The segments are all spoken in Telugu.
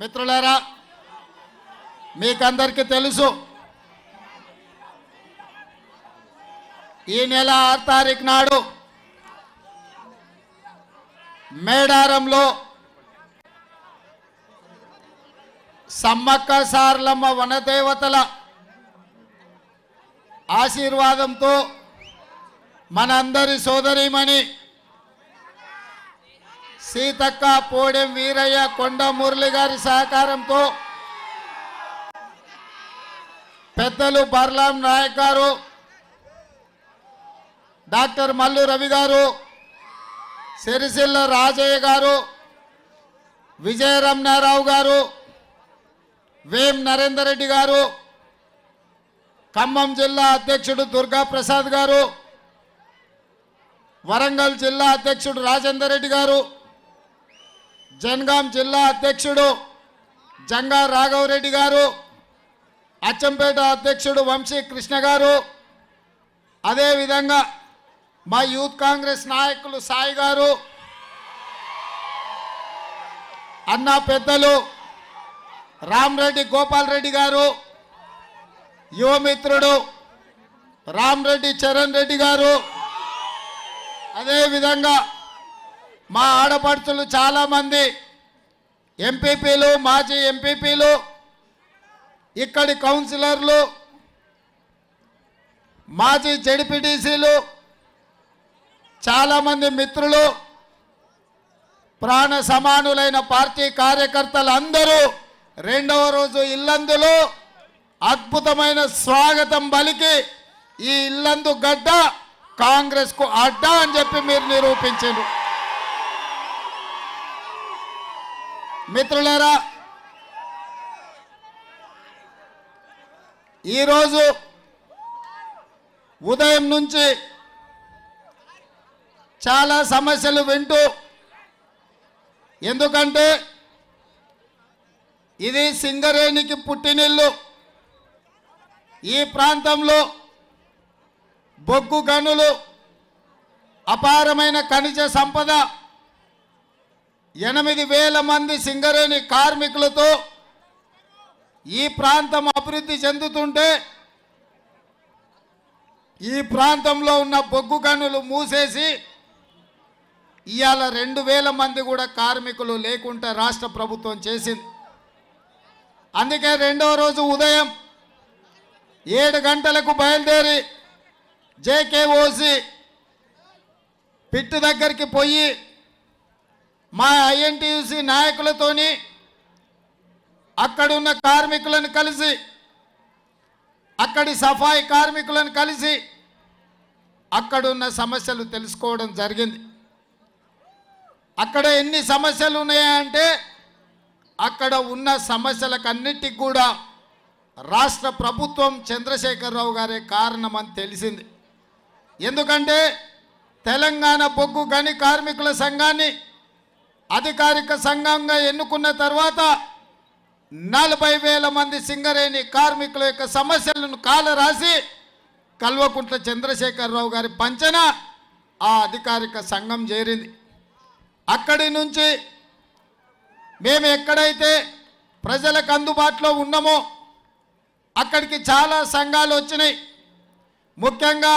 మిత్రులారా మీకందరికీ తెలుసు ఈ నెల 6 తారీఖు నాడు మేడారంలో సమ్మక్క సారలమ్మ వనదేవతల ఆశీర్వాదంతో మనందరి సోదరిమణి సీతక్క పోడెం వీరయ్య కొండ మురళి గారి సహకారంతో పెద్దలు బర్లాం నాయక్ గారు డాక్టర్ మల్లు రవి గారు సిరిసిల్ల రాజయ్య గారు విజయ రమణారావు గారు వేం నరేందర్ రెడ్డి గారు ఖమ్మం జిల్లా అధ్యక్షుడు దుర్గా ప్రసాద్ గారు వరంగల్ జిల్లా అధ్యక్షుడు రాజేందర్ రెడ్డి గారు జనగాం జిల్లా అధ్యక్షుడు జంగా రాఘవ్ రెడ్డి గారు అచ్చంపేట అధ్యక్షుడు వంశీ కృష్ణ గారు అదే విధంగా మా యూత్ కాంగ్రెస్ నాయకులు సాయి గారు అన్న పెద్దలు రామరెడ్డి గోపాల్ రెడ్డి గారు యువమిత్రుడు రామరెడ్డి చరణ్ రెడ్డి గారు అదే విధంగా మా ఆడపడుచులు చాలా మంది ఎంపీపీలు మాజీ ఎంపీపీలు ఇక్కడి కౌన్సిలర్లు మాజీ జెడ్పీటీసీలు చాలా మంది మిత్రులు ప్రాణ సమానులైన పార్టీ కార్యకర్తలందరూ రెండవ రోజు ఇల్లందులో అద్భుతమైన స్వాగతం పలికి ఈ ఇల్లందు గడ్డ కాంగ్రెస్ కు అడ్డా అని చెప్పి మీరు నిరూపించారు. మిత్రులారా, ఈరోజు ఉదయం నుంచి చాలా సమస్యలు వింటూ, ఎందుకంటే ఇది సింగరేణికి పుట్టినిల్లు, ఈ ప్రాంతంలో బొగ్గు గనులు, అపారమైన ఖనిజ సంపద, 8,000 మంది సింగరేణి కార్మికులతో ఈ ప్రాంతం అభివృద్ధి చెందుతుంటే ఈ ప్రాంతంలో ఉన్న బొగ్గు గనులు మూసేసి ఇవాళ 2,000 మంది కూడా కార్మికులు లేకుండా రాష్ట్ర ప్రభుత్వం చేసింది. అందుకే రెండవ రోజు ఉదయం 7 గంటలకు బయలుదేరి జేకేఓసి పిట్టు దగ్గరికి పోయి మా ఐఎన్టీయూసీ నాయకులతోని అక్కడున్న కార్మికులను కలిసి, అక్కడి సఫాయి కార్మికులను కలిసి అక్కడున్న సమస్యలు తెలుసుకోవడం జరిగింది. అక్కడ ఎన్ని సమస్యలు ఉన్నాయంటే అక్కడ ఉన్న సమస్యలకన్నిటికి కూడా రాష్ట్ర ప్రభుత్వం చంద్రశేఖరరావు గారే కారణమని తెలిసింది. ఎందుకంటే తెలంగాణ బొగ్గు గని కార్మికుల సంఘాన్ని అధికారిక సంఘంగా ఎన్నుకున్న తర్వాత 40,000 మంది సింగరేణి కార్మికుల యొక్క సమస్యలను కాలరాసి కల్వకుంట్ల చంద్రశేఖరరావు గారి పంచన ఆ అధికారిక సంఘం చేరింది. అక్కడి నుంచి మేము ఎక్కడైతే ప్రజలకు అందుబాటులో ఉన్నామో అక్కడికి చాలా సంఘాలు వచ్చినాయి. ముఖ్యంగా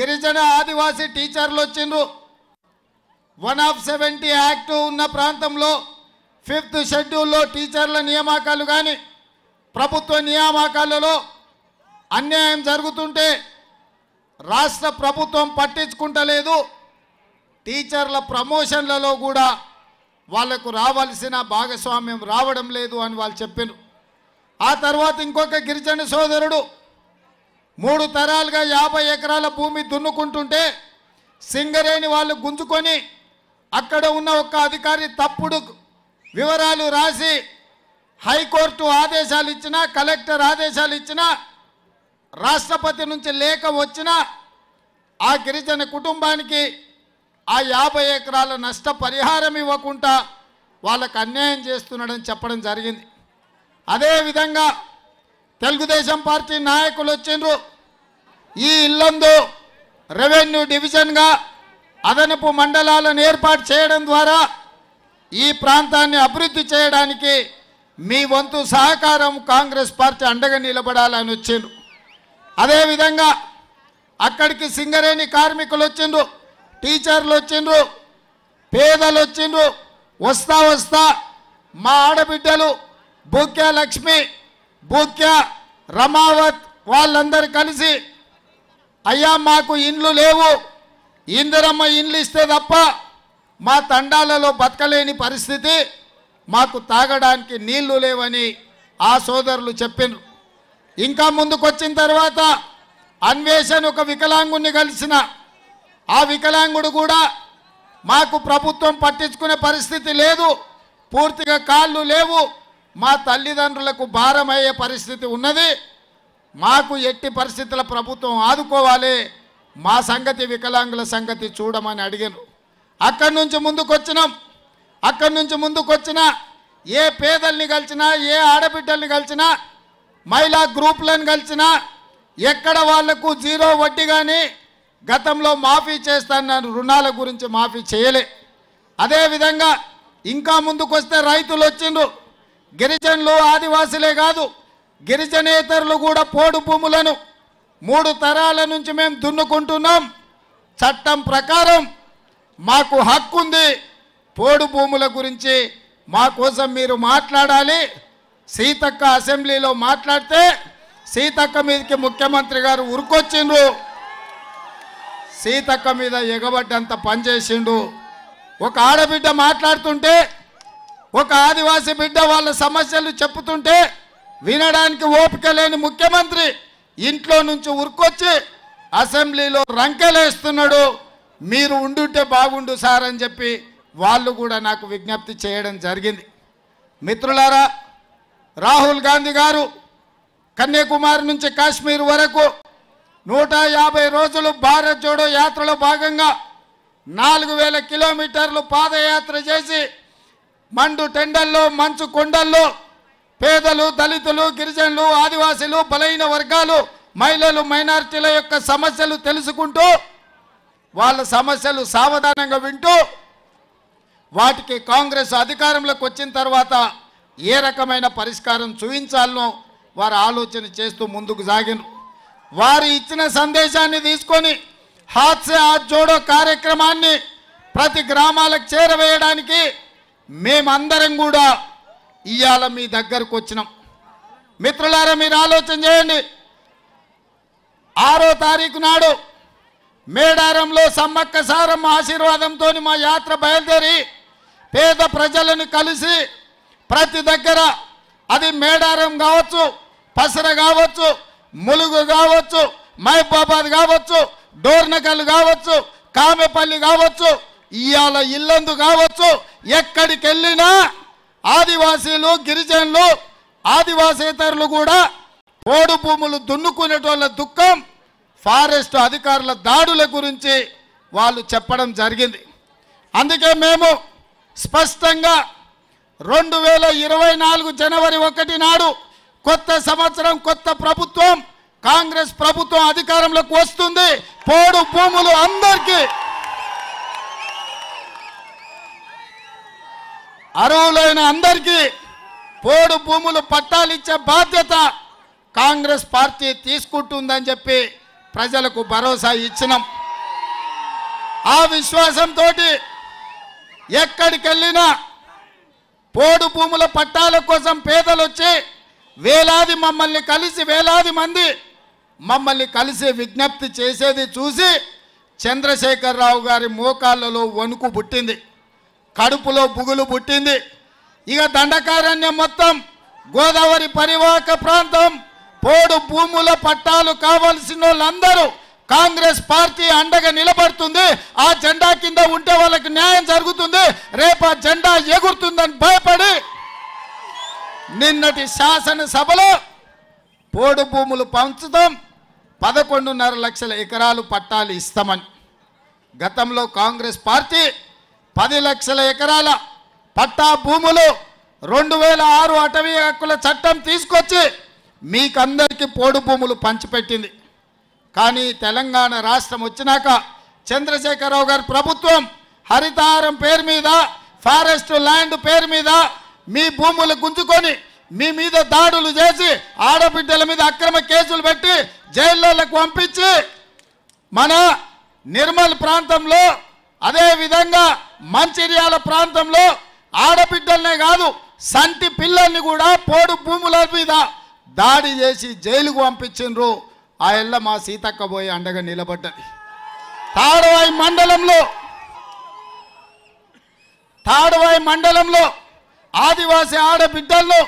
గిరిజన ఆదివాసీ టీచర్లు వచ్చిండ్రు. 1/70 యాక్టు ఉన్న ప్రాంతంలో 5th షెడ్యూల్లో టీచర్ల నియామకాలు కానీ ప్రభుత్వ నియామకాలలో అన్యాయం జరుగుతుంటే రాష్ట్ర ప్రభుత్వం పట్టించుకుంటలేదు. టీచర్ల ప్రమోషన్లలో కూడా వాళ్లకు రావాల్సిన భాగస్వామ్యం రావడం లేదు అని వాళ్ళు చెప్పారు. ఆ తర్వాత ఇంకొక గిరిజన సోదరుడు 3 తరాలుగా 50 ఎకరాల భూమి దున్నుకుంటుంటే సింగరేణి వాళ్ళు గుంజుకొని అక్కడ ఉన్న ఒక అధికారి తప్పుడు వివరాలు రాసి హైకోర్టు ఆదేశాలు ఇచ్చినా, కలెక్టర్ ఆదేశాలు ఇచ్చినా, రాష్ట్రపతి నుంచి లేఖ వచ్చినా ఆ గిరిజన కుటుంబానికి ఆ 50 ఎకరాల నష్టపరిహారం ఇవ్వకుండా వాళ్ళకు అన్యాయం చేస్తున్నాడని చెప్పడం జరిగింది. అదేవిధంగా తెలుగుదేశం పార్టీ నాయకులు వచ్చిండ్రు. ఈ ఇల్లందు రెవెన్యూ డివిజన్గా అదనపు మండలాలను ఏర్పాటు చేయడం ద్వారా ఈ ప్రాంతాన్ని అభివృద్ధి చేయడానికి మీ వంతు సహకారం కాంగ్రెస్ పార్టీ అండగా నిలబడాలని వచ్చారు. అదే విధంగా అక్కడికి సింగరేణి కార్మికులు వచ్చిండు, టీచర్లు వచ్చిండు, పేదలు వచ్చిండు. వస్తా వస్తా మా ఆడబిడ్డలు బూక్యా లక్ష్మి, బూక్యా రమావత్ వాళ్ళందరూ కలిసి అయ్యా మాకు ఇండ్లు లేవు, ఇందిరమ్మ ఇండ్లు ఇస్తే తప్ప మా తండాలలో బతకలేని పరిస్థితి, మాకు తాగడానికి నీళ్లు లేవని ఆ సోదరులు చెప్పినారు. ఇంకా ముందుకొచ్చిన తర్వాత అన్వేషణ ఒక వికలాంగుని కలిసిన, ఆ వికలాంగుడు కూడా మాకు ప్రభుత్వం పట్టించుకునే పరిస్థితి లేదు, పూర్తిగా కాళ్ళు లేవు, మా తల్లిదండ్రులకు భారమయ్యే పరిస్థితి ఉన్నది, మాకు ఎట్టి పరిస్థితుల ప్రభుత్వం ఆదుకోవాలి, మా సంగతి వికలాంగుల సంగతి చూడమని అడిగారు. అక్కడి నుంచి ముందుకొచ్చినాం. అక్కడి నుంచి ముందుకొచ్చిన ఏ పేదల్ని కలిసినా, ఏ ఆడబిడ్డల్ని కలిసినా, మహిళా గ్రూపులను కలిసినా ఎక్కడ వాళ్లకు జీరో వడ్డీ కానీ గతంలో మాఫీ చేస్తాను రుణాల గురించి మాఫీ చేయలే. అదేవిధంగా ఇంకా ముందుకొస్తే రైతులు వచ్చిండ్రు. గిరిజనులు ఆదివాసులే కాదు, గిరిజనేతరులు కూడా పోడు భూములను 3 తరాల నుంచి మేము దున్నుకుంటున్నాం, చట్టం ప్రకారం మాకు హక్కు ఉంది, పోడు భూముల గురించి మా కోసం మీరు మాట్లాడాలి. సీతక్క అసెంబ్లీలో మాట్లాడితే సీతక్క మీదకి ముఖ్యమంత్రి గారు ఉరుకొచ్చిండ్రు, సీతక్క మీద ఎగబడ్డంత పనిచేసిండు. ఒక ఆడబిడ్డ మాట్లాడుతుంటే, ఒక ఆదివాసీ బిడ్డ వాళ్ళ సమస్యలు చెప్పుతుంటే వినడానికి ఓపిక లేని ముఖ్యమంత్రి ఇంట్లో నుంచి ఉరుకొచ్చి అసెంబ్లీలో రంకెలేస్తున్నాడు. మీరు ఉండుంటే బాగుండు సార్ అని చెప్పి వాళ్ళు కూడా నాకు విజ్ఞప్తి చేయడం జరిగింది. మిత్రులారా, రాహుల్ గాంధీ గారు కన్యాకుమారి నుంచి కాశ్మీర్ వరకు 150 రోజులు భారత్ జోడో యాత్రలో భాగంగా 4000 కిలోమీటర్లు పాదయాత్ర చేసి మండు టెండల్లో, మంచు కొండల్లో పేదలు, దళితులు, గిరిజనులు, ఆదివాసీలు, బలహీన వర్గాలు, మహిళలు, మైనారిటీల యొక్క సమస్యలు తెలుసుకుంటూ వాళ్ళ సమస్యలు సావధానంగా వింటూ వాటికి కాంగ్రెస్ అధికారంలోకి వచ్చిన తర్వాత ఏ రకమైన పరిష్కారం చూపించాలనో వారు ఆలోచన చేస్తూ ముందుకు సాగినారు. వారు ఇచ్చిన సందేశాన్ని తీసుకొని హాత్ సే హాత్ జోడో కార్యక్రమాన్ని ప్రతి గ్రామాలకు చేరవేయడానికి మేమందరం కూడా ఇవాళ మీ దగ్గరకు వచ్చినాం. మిత్రులారా, మీరు ఆలోచన చేయండి. 6వ తారీఖు నాడు మేడారంలో సమ్మక్క సారమ్మ ఆశీర్వాదంతో మా యాత్ర బయలుదేరి పేద ప్రజలను కలిసి ప్రతి దగ్గర, అది మేడారం కావచ్చు, పసర కావచ్చు, ములుగు కావచ్చు, మహబాబాద్ కావచ్చు, డోర్నకల్ కావచ్చు, కామెపల్లి కావచ్చు, ఇవాళ ఇల్లందు కావచ్చు, ఎక్కడికి వెళ్ళినా ఆదివాసీలు, గిరిజనులు, ఆదివాసేతరులు కూడా పోడు భూములు దున్నుకునేటోళ్ళ దుఃఖం, ఫారెస్ట్ అధికారుల దాడుల గురించి వాళ్ళు చెప్పడం జరిగింది. అందుకే మేము స్పష్టంగా 2024 జనవరి 1 నాడు కొత్త సంవత్సరం, కొత్త ప్రభుత్వం, కాంగ్రెస్ ప్రభుత్వం అధికారంలోకి వస్తుంది. పోడు భూములు అందరికీ, అర్హులైన అందరికీ పోడు భూములు పట్టాలిచ్చే బాధ్యత కాంగ్రెస్ పార్టీ తీసుకుంటుందని చెప్పి ప్రజలకు భరోసా ఇచ్చినాం. ఆ విశ్వాసంతో ఎక్కడికి వెళ్ళినా పోడు భూముల పట్టాల కోసం పేదలు వచ్చి వేలాది మమ్మల్ని కలిసి, వేలాది మంది మమ్మల్ని కలిసి విజ్ఞప్తి చేసేది చూసి చంద్రశేఖరరావు గారి మోకాళ్ళలో వణుకు పుట్టింది, కడుపులో బుగులు పుట్టింది. ఇక దండకారణ్యం మొత్తం, గోదావరి పరివాహక ప్రాంతం, పోడు భూముల పట్టాలు కావాల్సిన వాళ్ళందరూ కాంగ్రెస్ పార్టీ అండగా నిలబడుతుంది, ఆ జెండా కింద ఉంటే వాళ్ళకి న్యాయం జరుగుతుంది, రేపు ఆ జెండా ఎగురుతుందని భయపడి నిన్నటి శాసనసభలో పోడు భూములు పంచుతాం, 11.5 లక్షల ఎకరాలు పట్టాలు ఇస్తామని. గతంలో కాంగ్రెస్ పార్టీ 10 లక్షల ఎకరాల పట్టా భూములు 2006 అటవీ హక్కుల చట్టం తీసుకొచ్చి మీకందరికీ పోడు భూములు పంచిపెట్టింది. కానీ తెలంగాణ రాష్ట్రం వచ్చినాక చంద్రశేఖరరావు గారి ప్రభుత్వం హరితహారం పేరు మీద ఫారెస్ట్ ల్యాండ్ పేరు మీద మీ భూములు గుంజుకొని మీ మీద దాడులు చేసి ఆడబిడ్డల మీద అక్రమ కేసులు పెట్టి జైల్లోకి పంపించి మన నిర్మల్ ప్రాంతంలో అదే విధంగా మంచిర్యాల ప్రాంతంలో ఆడబిడ్డలనే కాదు సంటి పిల్లల్ని కూడా పోడు భూముల మీద దాడి చేసి జైలుకు పంపించిండ్రు. ఆ ఇల్ల మా సీతక్క పోయి అండగా నిలబడ్డది. తాడవాయి మండలంలో ఆదివాసీ ఆడబిడ్డలను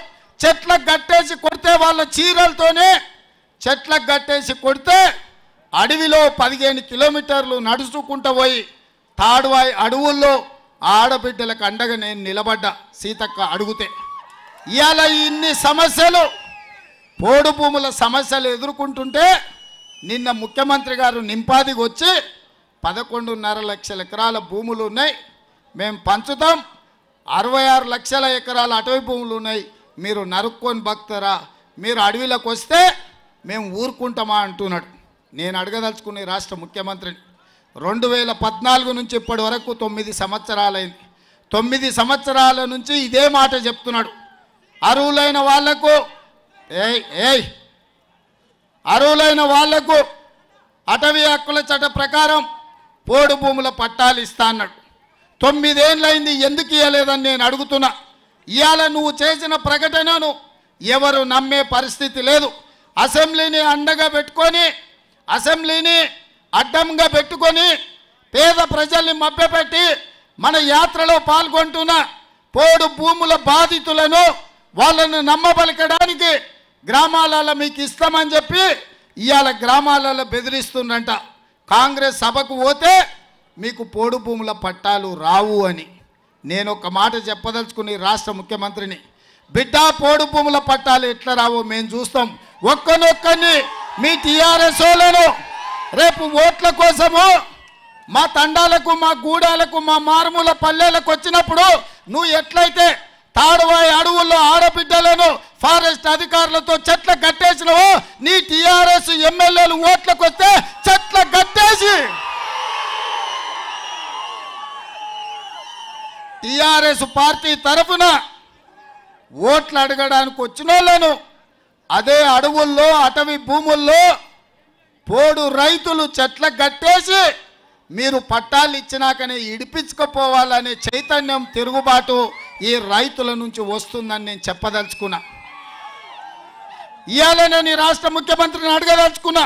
చెట్లకు కట్టేసి కొడితే వాళ్ళ చీరలతోనే చెట్లకు కట్టేసి కొడితే అడవిలో 15 కిలోమీటర్లు నడుచుకుంటూ పోయి తాడవాయి అడవుల్లో ఆడబిడ్డలకు అండగా నేను నిలబడ్డా. సీతక్క అడుగుతే ఇవాళ ఇన్ని సమస్యలు పోడు భూముల సమస్యలు ఎదుర్కొంటుంటే నిన్న ముఖ్యమంత్రి గారు నింపాదికి వచ్చి 11.5 లక్షల ఎకరాల భూములు ఉన్నాయి, మేము పంచుతాం. 66 లక్షల ఎకరాల అటవీ భూములు ఉన్నాయి, మీరు నరుక్కొని బక్తరా, మీరు అడవిలోకి వస్తే మేము ఊరుకుంటామా అంటున్నాడు. నేను అడగదలుచుకునే రాష్ట్ర ముఖ్యమంత్రిని 2014 నుంచి ఇప్పటి వరకు 9 సంవత్సరాలైంది. 9 సంవత్సరాల నుంచి ఇదే మాట చెప్తున్నాడు. అరువులైన వాళ్లకు అటవీ హక్కుల చట్ట ప్రకారం పోడు భూముల పట్టాలు ఇస్తా అన్నాడు. 9 ఏళ్ళైంది, ఎందుకు ఇవ్వలేదని నేను అడుగుతున్నా. ఇవాళ నువ్వు చేసిన ప్రకటనను ఎవరు నమ్మే పరిస్థితి లేదు. అసెంబ్లీని అండగా పెట్టుకొని, అసెంబ్లీని అడ్డంగా పెట్టుకొని పేద ప్రజల్ని మభ్యపెట్టి మన యాత్రలో పాల్గొంటున్న పోడు భూముల బాధితులను వాళ్ళను నమ్మబలకడానికి గ్రామాలలో మీకు ఇస్తామని చెప్పి ఇవాళ గ్రామాలలో బెదిరిస్తుందంట. కాంగ్రెస్ సభకు పోతే మీకు పోడు భూముల పట్టాలు రావు అని నేను ఒక మాట చెప్పదలుచుకుని రాష్ట్ర ముఖ్యమంత్రిని, బిడ్డ పోడు భూముల పట్టాలు ఎట్లా రావో మేము చూస్తాం. ఒక్కనొక్కరిని మీ టీఆర్ఎస్ వాళ్ళను రేపు ఓట్ల కోసము మా తండాలకు, మా గూడాలకు, మా మారుమూల పల్లెలకు వచ్చినప్పుడు నువ్వు ఎట్లయితే తాడవాయి అడవుల్లో ఆడబిడ్డలను ఫారెస్ట్ అధికారులతో చెట్ల కట్టేసినవో నీ టీఆర్ఎస్ ఎమ్మెల్యేలు ఓట్లకు వస్తే చెట్ల కట్టేసి టీఆర్ఎస్ పార్టీ తరఫున ఓట్లు అడగడానికి వచ్చిన వాళ్ళను అదే అడవుల్లో అటవీ భూముల్లో పోడు రైతులు చెట్ల కట్టేసి మీరు పట్టాలు ఇచ్చినాకనే ఇడిపించుకుపోవాలనే చైతన్యం తిరుగుబాటు ఈ రైతుల నుంచి వస్తుందని నేను చెప్పదలుచుకున్నా. ఇవాళ నేను ఈ రాష్ట్ర ముఖ్యమంత్రిని అడగదలుచుకున్నా,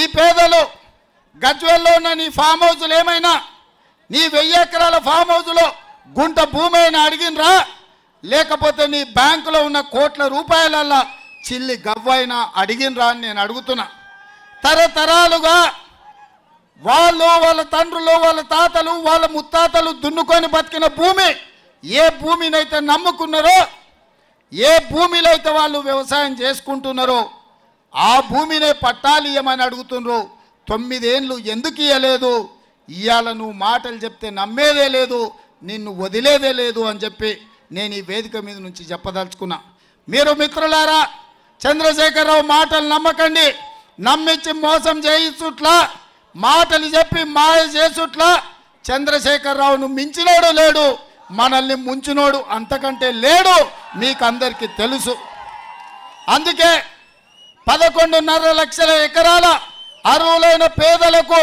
ఈ పేదలు గజ్వేల్లో ఉన్న నీ ఫామ్ హౌజులు ఏమైనా, నీ 1000 ఎకరాల ఫామ్ హౌజులో గుంట భూమి అయినా అడిగినరా, లేకపోతే నీ బ్యాంకులో ఉన్న కోట్ల రూపాయలల్లా చిల్లి గవ్వైనా అడిగినరా అని నేను అడుగుతున్నా. తరతరాలుగా వాళ్ళు, వాళ్ళ తండ్రులు, వాళ్ళ తాతలు, వాళ్ళ ముత్తాతలు దున్నుకొని బతికిన భూమి, ఏ భూమినైతే నమ్ముకున్నారో, ఏ భూమిలో అయితే వాళ్ళు వ్యవసాయం చేసుకుంటున్నారో ఆ భూమినే పట్టాలు ఇవ్వమని అడుగుతున్నారు. 9 ఏళ్ళు ఎందుకు ఇవ్వలేదు? ఇవాళ నువ్వు మాటలు చెప్తే నమ్మేదే లేదు, నిన్ను వదిలేదే లేదు అని చెప్పి నేను ఈ వేదిక మీద నుంచి చెప్పదలుచుకున్నా. మీరు మిత్రులారా, చంద్రశేఖరరావు మాటలు నమ్మకండి. నమ్మించి మోసం చేయించుట్లా, మాటలు చెప్పి మాయ చేసుట్లా చంద్రశేఖరరావును మించినోడు లేడు, మనల్ని ముంచినోడు అంతకంటే లేడు, మీకందరికీ తెలుసు. అందుకే 11.5 లక్షల ఎకరాల అర్హులైన పేదలకు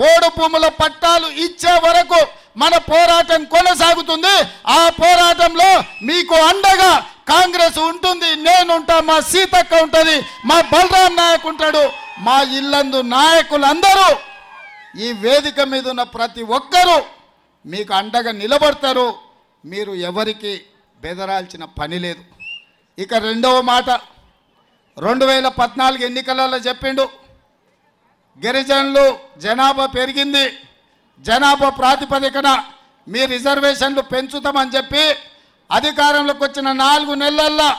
పోడు భూముల పట్టాలు ఇచ్చే వరకు మన పోరాటం కొనసాగుతుంది. ఆ పోరాటంలో మీకు అండగా కాంగ్రెస్ ఉంటుంది, నేనుంటా, మా సీతక్క ఉంటుంది, మా బలరాం నాయక్ ఉంటాడు, మా ఇల్లందు నాయకులందరూ ఈ వేదిక మీద ఉన్న ప్రతి ఒక్కరూ మీకు అండగా నిలబడతారు. మీరు ఎవరికి బెదరాల్సిన పని లేదు. ఇక రెండవ మాట, 2014 ఎన్నికలలో చెప్పిండు గిరిజనులు జనాభా పెరిగింది, జనాభా ప్రాతిపదికన మీ రిజర్వేషన్లు పెంచుతామని చెప్పి అధికారంలోకి వచ్చిన 4 నెలల్లో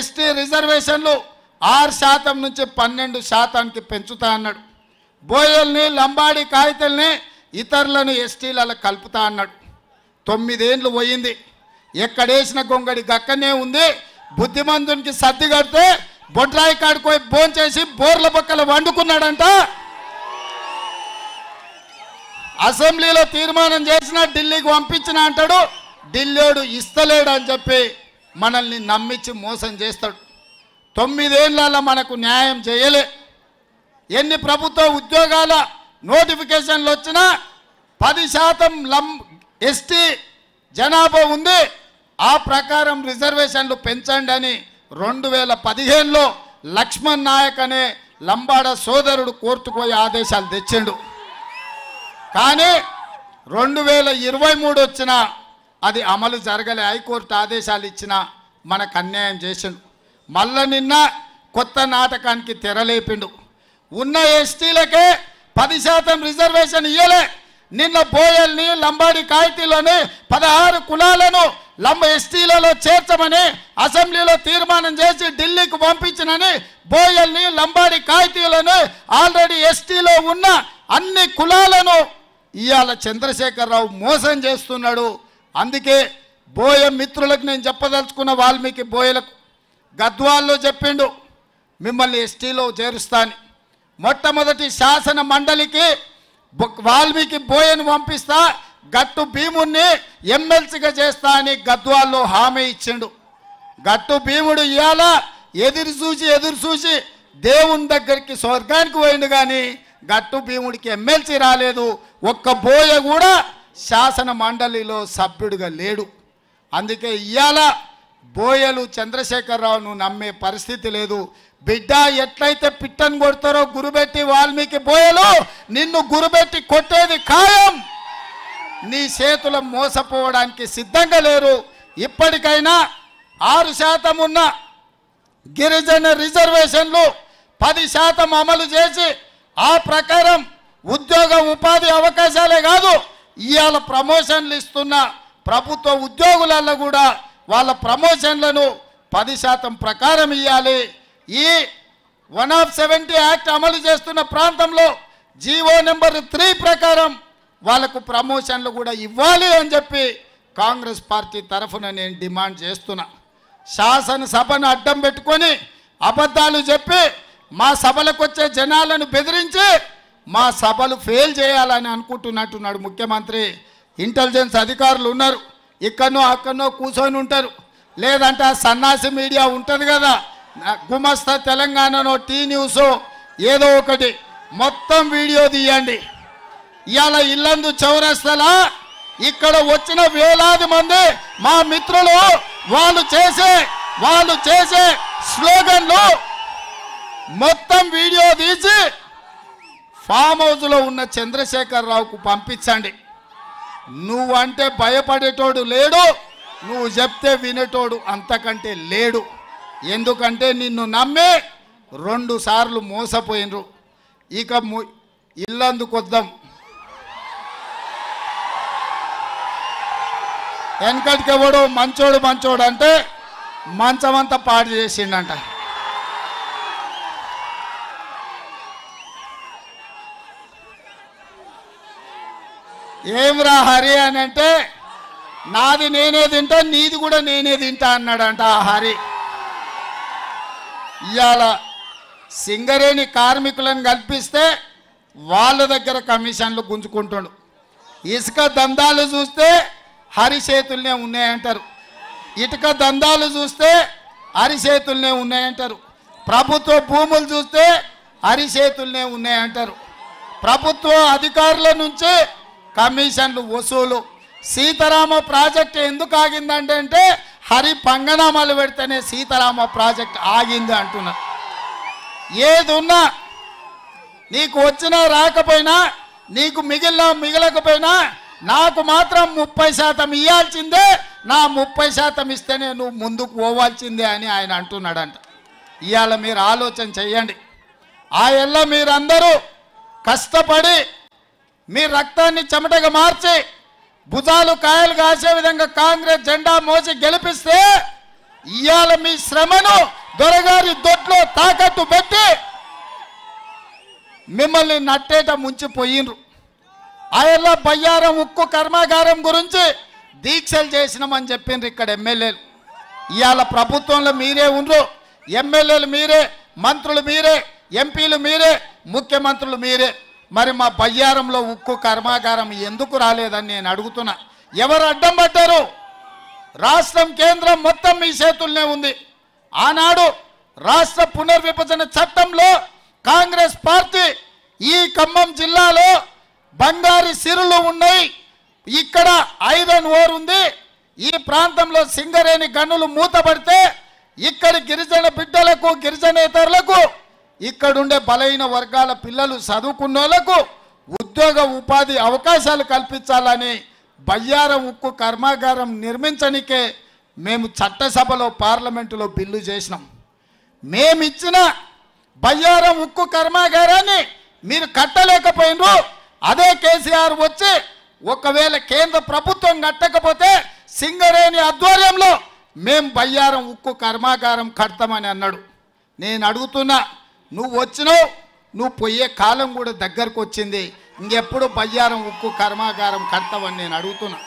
ఎస్టీ రిజర్వేషన్లు 6% నుంచి 12% పెంచుతా అన్నాడు. బోయల్ని, లంబాడి, కాగితల్ని, ఇతరులను ఎస్టీలలో కలుపుతా అన్నాడు. 9 ఏళ్ళు పోయింది, ఎక్కడేసిన గొంగడి గక్కనే ఉంది. బుద్ధిమంతునికి సర్ది కడితే బొడ్రాయి కాడిపోయి భోంచేసి బోర్ల పక్కల వండుకున్నాడంట. అసెంబ్లీలో తీర్మానం చేసినా ఢిల్లీకి పంపించిన అంటాడు, ఢిల్లోడు ఇస్తలేడని చెప్పి మనల్ని నమ్మించి మోసం చేస్తాడు. 9 ఏళ్లలో మనకు న్యాయం చేయలే. ఎన్ని ప్రభుత్వ ఉద్యోగాల నోటిఫికేషన్లు వచ్చినా 10% ఎస్టీ జనాభా ఉంది, ఆ ప్రకారం రిజర్వేషన్లు పెంచండి అని 2015లో లక్ష్మణ్ నాయక్ అనే లంబాడ సోదరుడు కోర్టుకుపోయి ఆదేశాలు తెచ్చిండు. కానీ 2023 వచ్చిన అది అమలు జరగలే. హైకోర్టు ఆదేశాలు ఇచ్చిన మనకు అన్యాయం చేసిండు. మళ్ళా నిన్న కొత్త నాటకానికి తెరలేపిండు. ఉన్న ఎస్టీలకే 10% రిజర్వేషన్ ఇయ్యలే. నిన్న బోయల్ని లంబాడి కాయతీలోని 16 కులాలను ఎస్టీలలో చేర్చమని అసెంబ్లీలో తీర్మానం చేసి ఢిల్లీకి పంపించినని బోయల్ని లంబాడి కాయతీలను ఆల్రెడీ ఎస్టీలో ఉన్న అన్ని కులాలను ఇవాళ చంద్రశేఖరరావు మోసం చేస్తున్నాడు. అందుకే బోయ మిత్రులకు నేను చెప్పదలుచుకున్న వాల్మీకి బోయలకు గద్వాల్లో చెప్పిండు మిమ్మల్ని ఎస్టీలో చేరుస్తాను. మొట్టమొదటి శాసన మండలికి వాల్మీకి బోయను పంపిస్తా, గట్టు భీముడిని ఎమ్మెల్సీగా చేస్తా అని గద్వాల్లో హామీ ఇచ్చిండు. గట్టు భీముడు ఇవాళ ఎదురు చూసి దేవుని దగ్గరికి స్వర్గానికి పోయిండు. కానీ గట్టు భీముడికి ఎమ్మెల్సీ రాలేదు. ఒక్క బోయ కూడా శాసన మండలిలో సభ్యుడిగా లేడు. అందుకే ఇవాళ బోయలు చంద్రశేఖరరావును నమ్మే పరిస్థితి లేదు. బిడ్డ, ఎట్లయితే పిట్టను కొడతారో గురుబెట్టి వాల్మీకి బోయలు నిన్ను గురుబెట్టి కొట్టేది ఖాయం. నీ చేతుల మోసపోవడానికి సిద్ధంగా లేరు. ఇప్పటికైనా 6% ఉన్న గిరిజన రిజర్వేషన్లు 10% అమలు చేసి ఆ ప్రకారం ఉద్యోగ ఉపాధి అవకాశాలే కాదు, ఇవాళ ప్రమోషన్లు ఇస్తున్న ప్రభుత్వ ఉద్యోగులలో కూడా వాళ్ళ ప్రమోషన్లను 10% ప్రకారం ఇవ్వాలి. ఈ 1/70 యాక్ట్ అమలు చేస్తున్న ప్రాంతంలో GO నెంబర్ 3 ప్రకారం వాళ్ళకు ప్రమోషన్లు కూడా ఇవ్వాలి అని చెప్పి కాంగ్రెస్ పార్టీ తరఫున నేను డిమాండ్ చేస్తున్నా. శాసనసభను అడ్డం పెట్టుకొని అబద్ధాలు చెప్పి మా సభలకు వచ్చే జనాలను బెదిరించి మా సభలు ఫెయిల్ చేయాలని అనుకుంటున్నట్టున్నాడు ముఖ్యమంత్రి. ఇంటెలిజెన్స్ అధికారులు ఉన్నారు, ఇక్కడనో అక్కడనో కూర్చొని ఉంటారు. లేదంటే ఆ సన్నాసి మీడియా ఉంటుంది కదా, గుమస్తా తెలంగాణనో T News ఏదో ఒకటి మొత్తం వీడియో తీయండి. ఇవాళ ఇల్లందు చౌరస్తలా ఇక్కడ వచ్చిన వేలాది మంది మా మిత్రులు వాళ్ళు చేసే స్లోగన్లు మొత్తం వీడియో తీసి ఫామ్ హౌస్లో ఉన్న చంద్రశేఖరరావుకు పంపించండి. నువ్వంటే భయపడేటోడు లేడు, నువ్వు చెప్తే వినేటోడు అంతకంటే లేడు. ఎందుకంటే నిన్ను నమ్మి 2 సార్లు మోసపోయినరు. ఇక ఇల్లందుకొద్దాం, వెనకటికి ఎవడు మంచోడు అంటే మంచమంతా పాడు చేసిండంట. ఏం రా హరి అని అంటే నాది నేనే తింటా, నీది కూడా నేనే తింటా అన్నాడంట ఆ హరి. ఇవాళ సింగరేణి కార్మికులను కల్పిస్తే వాళ్ళ దగ్గర కమిషన్లు గుంజుకుంటుండు. ఇసుక దందాలు చూస్తే హరిచేతుల్నే ఉన్నాయంటారు, ఇటుక దందాలు చూస్తే హరిచేతుల్నే ఉన్నాయంటారు, ప్రభుత్వ భూములు చూస్తే హరిచేతుల్నే ఉన్నాయంటారు, ప్రభుత్వ అధికారుల నుంచే కమిషన్లు వసూలు. సీతారామ ప్రాజెక్టు ఎందుకు ఆగిందంటే అంటే హరి పంగనామాలు పెడితేనే సీతారామ ప్రాజెక్టు ఆగింది అంటున్నారు. ఏదున్నా నీకు వచ్చినా రాకపోయినా, నీకు మిగలకపోయినా నాకు మాత్రం 30% ఇవ్వాల్సిందే, నా 30% ఇస్తేనే నువ్వు ముందుకు పోవాల్సిందే అని ఆయన అంటున్నాడంట. ఇవాళ మీరు ఆలోచన చేయండి. ఆయల్ల మీరందరూ కష్టపడి మీ రక్తాన్ని చెమటగా మార్చి భుజాలు కాయలు కాసే విధంగా కాంగ్రెస్ జెండా మోసి గెలిపిస్తే ఇవాళ మీ శ్రమను దొరగారి దొడ్లో తాకట్టు పెట్టి మిమ్మల్ని నట్టేట ముంచిపోయినరు. ఆయల్ల బయ్యారం ఉక్కు కర్మాగారం గురించి దీక్షలు చేసినామని చెప్పిండ్రు ఇక్కడ ఎమ్మెల్యేలు. ఇవాళ ప్రభుత్వంలో మీరే ఉండ్రు, ఎమ్మెల్యేలు మీరే, మంత్రులు మీరే, ఎంపీలు మీరే, ముఖ్యమంత్రులు మీరే. మరి మా బయ్యారంలో ఉక్కు కర్మాగారం ఎందుకు రాలేదని నేను అడుగుతున్నా. ఎవరు అడ్డం పడ్డారు? రాష్ట్రం కేంద్రం మొత్తం మీ చేతుల్లోనే ఉంది. ఆనాడు రాష్ట్ర పునర్విభజన చట్టంలో కాంగ్రెస్ పార్టీ ఈ ఖమ్మం జిల్లాలో బంగారు సిరులు ఉన్నాయి, ఇక్కడ ఐరన్ ఓర్ ఉంది, ఈ ప్రాంతంలో సింగరేణి గనులు మూతపడితే ఇక్కడి గిరిజన బిడ్డలకు గిరిజనేతరులకు ఇక్కడుండే బలైన వర్గాల పిల్లలు చదువుకున్నోళ్లకు ఉద్యోగ ఉపాధి అవకాశాలు కల్పించాలని బయ్యారం ఉక్కు కర్మాగారం నిర్మించనికే మేము చట్టసభలో పార్లమెంటులో బిల్లు చేసినాం. మేమిచ్చిన బయ్యారం ఉక్కు కర్మాగారాన్ని మీరు కట్టలేకపోయినరు. అదే కేసీఆర్ వచ్చి ఒకవేళ కేంద్ర ప్రభుత్వం కట్టకపోతే సింగరేణి ఆధ్వర్యంలో మేము బయ్యారం ఉక్కు కర్మాగారం కడతామని అన్నాడు. నేను అడుగుతున్నా, నువ్వు వచ్చినావు, నువ్వు పోయే కాలం కూడా దగ్గరకు వచ్చింది, ఇంకెప్పుడు బయ్యారం ఉక్కు కర్మాగారం కడతామని నేను అడుగుతున్నా.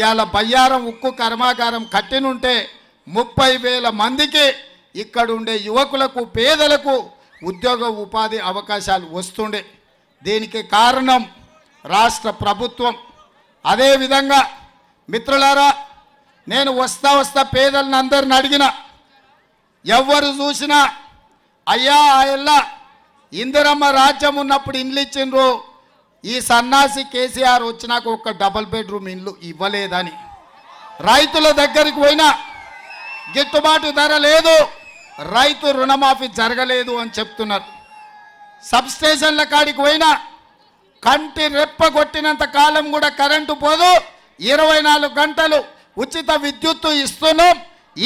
ఇవాళ బయ్యారం ఉక్కు కర్మాగారం కట్టినుంటే 30,000 మందికి ఇక్కడ ఉండే యువకులకు పేదలకు ఉద్యోగ ఉపాధి అవకాశాలు వస్తుండే. దీనికి కారణం రాష్ట్ర ప్రభుత్వం. అదేవిధంగా మిత్రులారా, నేను వస్తా పేదలను అందరిని అడిగిన, ఎవరు చూసినా అయ్యా ఆయల్లా ఇందిరమ్మ రాజ్యం ఉన్నప్పుడు ఇండ్లు ఇచ్చిండ్రు, ఈ సన్నాసి కేసీఆర్ వచ్చినాక ఒక డబల్ బెడ్రూమ్ ఇండ్లు ఇవ్వలేదని. రైతుల దగ్గరికి పోయినా గిట్టుబాటు ధర లేదు, రైతు రుణమాఫీ జరగలేదు అని చెప్తున్నారు. సబ్స్టేషన్ల కాడికి పోయినా కంటి రెప్ప కొట్టినంత కాలం కూడా కరెంటు పోదు, 24 గంటలు ఉచిత విద్యుత్తు ఇస్తున్నాం.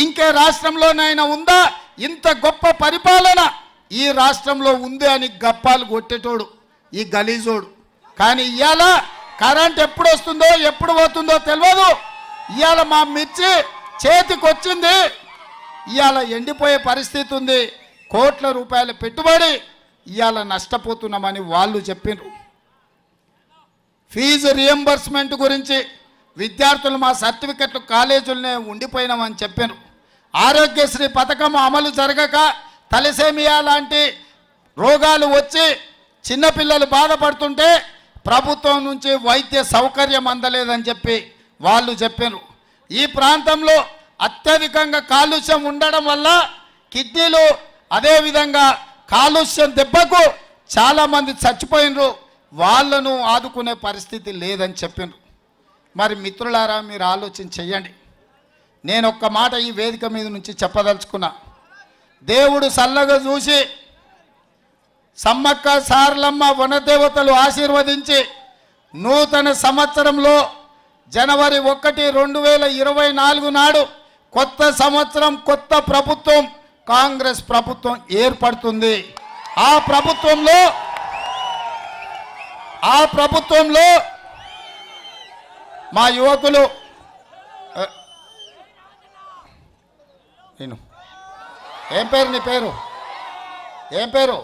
ఇంకే రాష్ట్రంలోనైనా ఉందా ఇంత గొప్ప పరిపాలన? ఈ రాష్ట్రంలో ఉంది అని గప్పాలు కొట్టేటోడు ఈ గలీజోడు. కానీ ఇవాళ కరెంట్ ఎప్పుడు వస్తుందో ఎప్పుడు పోతుందో తెలియదు. ఇవాళ మా మిర్చి చేతికొచ్చింది, ఇవాళ ఎండిపోయే పరిస్థితి ఉంది, కోట్ల రూపాయల పెట్టుబడి ఇవాళ నష్టపోతున్నామని వాళ్ళు చెప్పినారు. ఫీజు రియంబర్స్మెంట్ గురించి విద్యార్థులు మా సర్టిఫికెట్లు కాలేజీలనే ఉండిపోయినామని చెప్పారు. ఆరోగ్యశ్రీ పథకం అమలు జరగక తలసేమియా లాంటి రోగాలు వచ్చి చిన్నపిల్లలు బాధపడుతుంటే ప్రభుత్వం నుంచి వైద్య సౌకర్యం అందలేదని చెప్పి వాళ్ళు చెప్పారు. ఈ ప్రాంతంలో అత్యధికంగా కాలుష్యం ఉండడం వల్ల కిడ్నీలు అదేవిధంగా కాలుష్యం దెబ్బకు చాలామంది చచ్చిపోయినరు, వాళ్ళను ఆదుకునే పరిస్థితి లేదని చెప్పారు. మరి మిత్రులారా, మీరు ఆలోచన చెయ్యండి. నేను ఒక్క మాట ఈ వేదిక మీద నుంచి చెప్పదలుచుకున్నా, దేవుడు చల్లగా చూసి సమ్మక్క సారలమ్మ వనదేవతలు ఆశీర్వదించి నూతన సంవత్సరంలో జనవరి 1, 2024 నాడు కొత్త సంవత్సరం కొత్త ప్రభుత్వం కాంగ్రెస్ ప్రభుత్వం ఏర్పడుతుంది. ఆ ప్రభుత్వంలో మా యువకులు ఏం పేరు, నీ పేరు ఏం పేరు?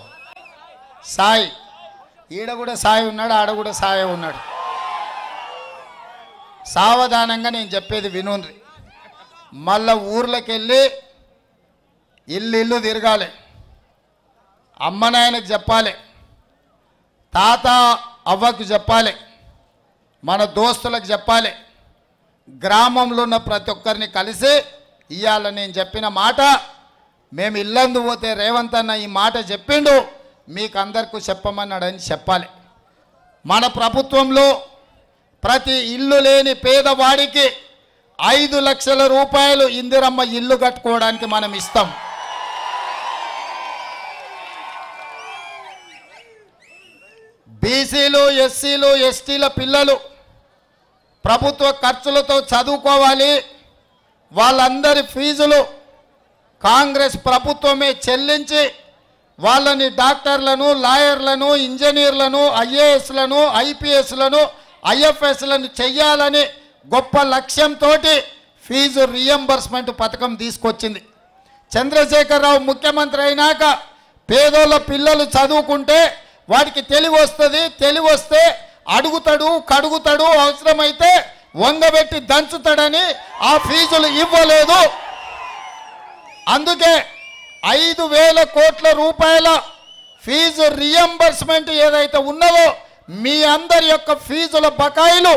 సాయి. ఈడ కూడా సాయి ఉన్నాడు, ఆడ కూడా సాయి ఉన్నాడు. సావధానంగా నేను చెప్పేది వినుండ్రి, మళ్ళా ఊర్లోకి వెళ్ళి ఇల్లు తిరగాలి, అమ్మనాయనకు చెప్పాలి, తాత అవ్వకు చెప్పాలి, మన దోస్తులకు చెప్పాలి, గ్రామంలో ఉన్న ప్రతి ఒక్కరిని కలిసి ఇవాళ నేను చెప్పిన మాట, మేము ఇల్లందు పోతే రేవంత్ అన్న ఈ మాట చెప్పిండు మీకు అందరికీ చెప్పమన్నాడని చెప్పాలి. మన ప్రభుత్వంలో ప్రతి ఇల్లు లేని పేదవాడికి 5 లక్షల రూపాయలు ఇందిరమ్మ ఇల్లు కట్టుకోవడానికి మనం ఇస్తాం. బీసీలు ఎస్సీలు ఎస్టీల పిల్లలు ప్రభుత్వ ఖర్చులతో చదువుకోవాలి, వాళ్ళందరి ఫీజులు కాంగ్రెస్ ప్రభుత్వమే చెల్లించి వాళ్ళని డాక్టర్లను లాయర్లను ఇంజనీర్లను ఐఏఎస్లను ఐపీఎస్లను ఐఎఫ్ఎస్లను చెయ్యాలని గొప్ప లక్ష్యంతో ఫీజు రియంబర్స్మెంట్ పథకం తీసుకొచ్చింది. చంద్రశేఖరరావు ముఖ్యమంత్రి అయినాక పేదోళ్ళ పిల్లలు చదువుకుంటే వాడికి తెలివి వస్తుంది, తెలివి వస్తే అడుగుతాడు, కడుగుతాడు, అవసరమైతే వంగబెట్టి దంచుతాడని ఆ ఫీజులు ఇవ్వలేదు. అందుకే 5,000 కోట్ల రూపాయల ఫీజు రియంబర్స్మెంట్ ఏదైతే ఉన్నదో మీ అందరి యొక్క ఫీజుల బకాయిలు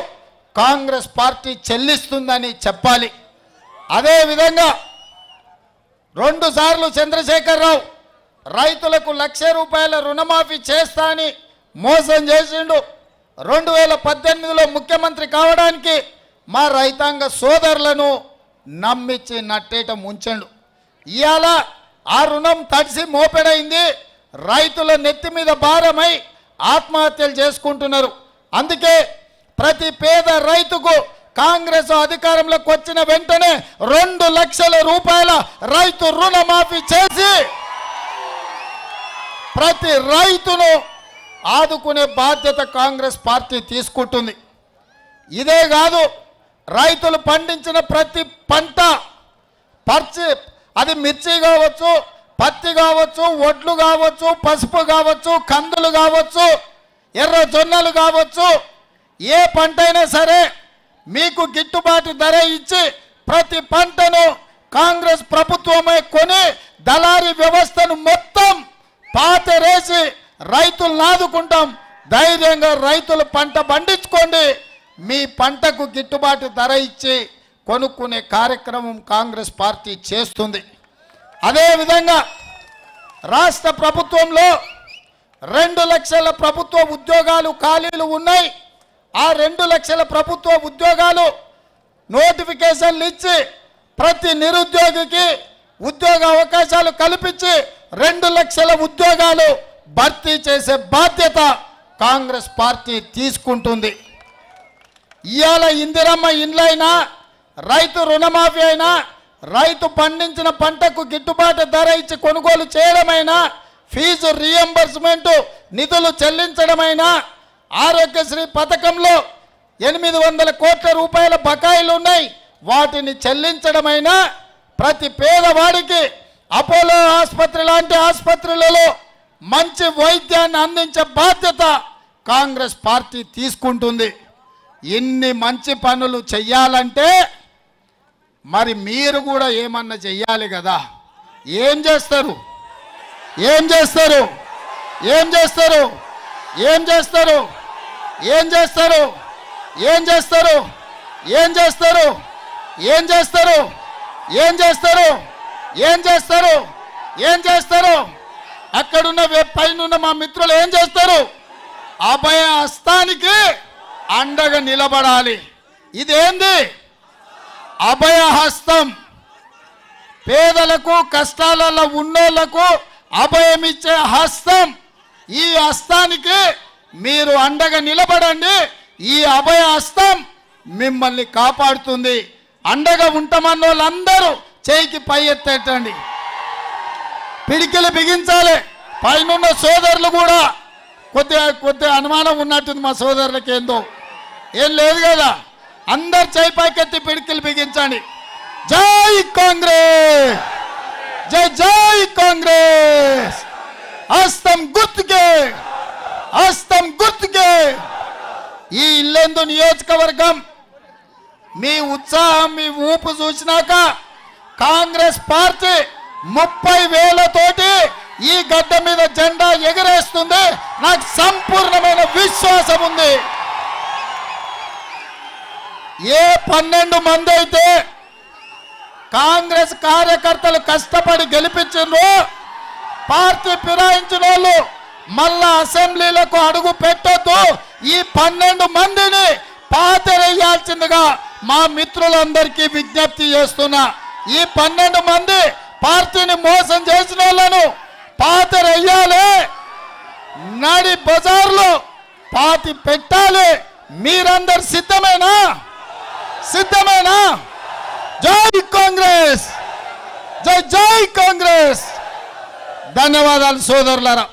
కాంగ్రెస్ పార్టీ చెల్లిస్తుందని చెప్పాలి. అదే విధంగా రెండు సార్లు చంద్రశేఖర్ రావు రైతులకు 1,00,000 రూపాయల రుణమాఫీ చేస్తాని మోసం చేసిండు 2018లో ముఖ్యమంత్రి కావడానికి మా రైతాంగ సోదరులను నమ్మిచి నట్టేట ముంచండు ఇయాల ఆ రుణం తడిసి మోపెడైంది రైతుల నెత్తి మీద భారమై ఆత్మహత్యలు చేసుకుంటున్నారు అందుకే ప్రతి పేద రైతుకు కాంగ్రెస్ అధికారంలోకి వచ్చిన వెంటనే 2,00,000 రూపాయల రైతు రుణమాఫీ చేసి ప్రతి రైతును ఆదుకునే బాధ్యత కాంగ్రెస్ పార్టీ తీసుకుంటుంది ఇదే కాదు రైతులు పండించిన ప్రతి పంట పర్చి అది మిర్చి కావచ్చు పత్తి కావచ్చు వడ్లు కావచ్చు పసుపు కావచ్చు కందులు కావచ్చు ఎర్ర జొన్నలు కావచ్చు ఏ పంటైనా సరే మీకు గిట్టుబాటు ధర ఇచ్చి ప్రతి పంటను కాంగ్రెస్ ప్రభుత్వమే కొని దళారీ వ్యవస్థను మొత్తం పాతరేసి రైతులను ఆదుకుంటాం ధైర్యంగా రైతుల పంట పండించుకోండి మీ పంటకు గిట్టుబాటు ధర ఇచ్చి కొనుక్కునే కార్యక్రమం కాంగ్రెస్ పార్టీ చేస్తుంది అదే విధంగా రాష్ట్ర ప్రభుత్వంలో 2,00,000 ప్రభుత్వ ఉద్యోగాలు ఖాళీలు ఉన్నాయి ఆ 2,00,000 ప్రభుత్వ ఉద్యోగాలు నోటిఫికేషన్లు ఇచ్చి ప్రతి నిరుద్యోగికి ఉద్యోగ అవకాశాలు కల్పించి 2,00,000 ఉద్యోగాలు భర్తీ చేసే బాధ్యత కాంగ్రెస్ పార్టీ తీసుకుంటుంది ఇయాల ఇందిరమ్మ ఇండ్లైనా రైతు రుణమాఫీ అయినా రైతు పండించిన పంటకు గిట్టుబాటు ధర ఇచ్చి కొనుగోలు చేయడమైనా ఫీజు రీఎంబర్స్మెంట్ నిధులు చెల్లించడమైనా ఆరోగ్యశ్రీ పథకంలో 800 కోట్ల రూపాయల బకాయిలు ఉన్నాయి వాటిని చెల్లించడమైనా ప్రతి పేదవాడికి అపోలో ఆసుపత్రి లాంటి ఆసుపత్రులలో మంచి వైద్యాన్ని అందించే బాధ్యత కాంగ్రెస్ పార్టీ తీసుకుంటుంది ఇన్ని మంచి పనులు చేయాలంటే మరి మీరు కూడా ఏమన్నా చేయాలి కదా ఏం చేస్తారు అక్కడున్న పైనున్న మా మిత్రులు ఏం చేస్తారు అభయ హస్తానికి అండగా నిలబడాలి ఇదేంది అభయ హస్తం పేదలకు కష్టాలలో ఉన్నోళ్లకు అభయం ఇచ్చే హస్తం ఈ హస్తానికి మీరు అండగా నిలబడండి ఈ అభయ హస్తం మిమ్మల్ని కాపాడుతుంది అండగా ఉంటామన్న వాళ్ళందరూ చేయికి పై ఎత్తేటండి పిడికిలు బిగించాలి పైనున్న సోదరులు కూడా కొద్దిగా అనుమానం ఉన్నట్టుంది మా సోదరులకి ఏందో ఏం లేదు కదా అందరు చేయి పైకెత్తి పిడికిలు బిగించండి జై కాంగ్రెస్ జై జై కాంగ్రెస్ హస్తం గుర్తుకే ఈ ఇల్లెందు నియోజకవర్గం మీ ఉత్సాహం మీ ఊపు చూసినాక కాంగ్రెస్ పార్టీ 30,000 తోటి ఈ గడ్డ మీద జెండా ఎగరేస్తుంది నాకు సంపూర్ణమైన విశ్వాసం ఉంది ఏ 12 మంది అయితే కాంగ్రెస్ కార్యకర్తలు కష్టపడి గెలిపించారు పార్టీ ఫిరాయించిన వాళ్ళు మళ్ళా అసెంబ్లీలకు అడుగు పెట్టొద్దు ఈ 12 మందిని పాతరేయాల్సిందిగా మా మిత్రులందరికీ విజ్ఞప్తి చేస్తున్నా ఈ 12 మంది పార్టీని మోసం చేసిన వాళ్ళను పాతరేయాలి నడి బజార్లో పాతి పెట్టాలి మీరందరు సిద్ధమేనా జై కాంగ్రెస్ ధన్యవాదాలు సోదరులారా.